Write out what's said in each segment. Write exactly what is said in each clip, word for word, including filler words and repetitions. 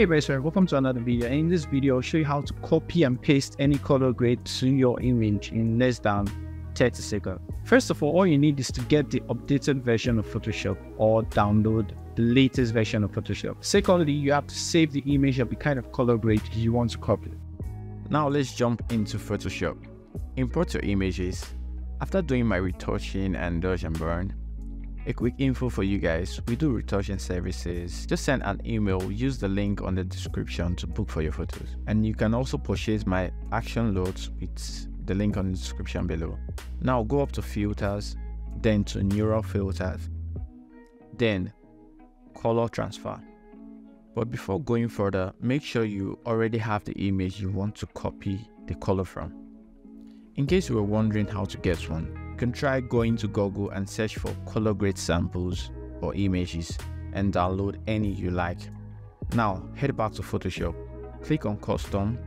Hey guys, welcome to another video. In this video, I'll show you how to copy and paste any color grade to your image in less than thirty seconds. First of all, all you need is to get the updated version of Photoshop or download the latest version of Photoshop. Secondly, you have to save the image of the kind of color grade you want to copy. Now let's jump into Photoshop. Import your images. After doing my retouching and dodge and burn, a quick info for you guys, we do retouching services. Just send an email, use the link on the description to book for your photos. And you can also purchase my action L U T with the link on the description below. Now go up to filters, then to neural filters, then color transfer. But before going further, make sure you already have the image you want to copy the color from. In case you were wondering how to get one, you can try going to Google and search for color grade samples or images and download any you like. Now head back to Photoshop, click on Custom,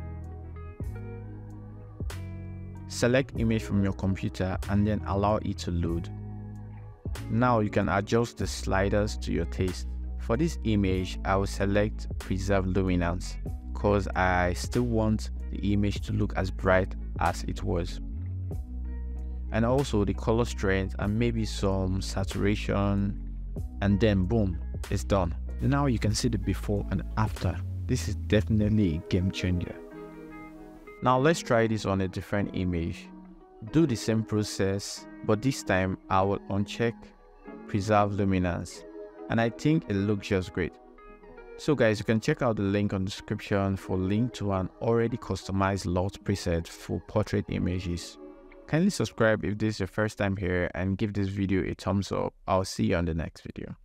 select image from your computer and then allow it to load. Now you can adjust the sliders to your taste. For this image, I will select Preserve Luminance because I still want the image to look as bright as it was. And also the color strength and maybe some saturation, and then boom, it's done. Now you can see the before and after. This is definitely a game changer. Now let's try this on a different image. Do the same process, but this time I will uncheck Preserve Luminance, and I think it looks just great. So guys, you can check out the link on the description for link to an already customized L U T preset for portrait images. Kindly subscribe if this is your first time here and give this video a thumbs up. I'll see you on the next video.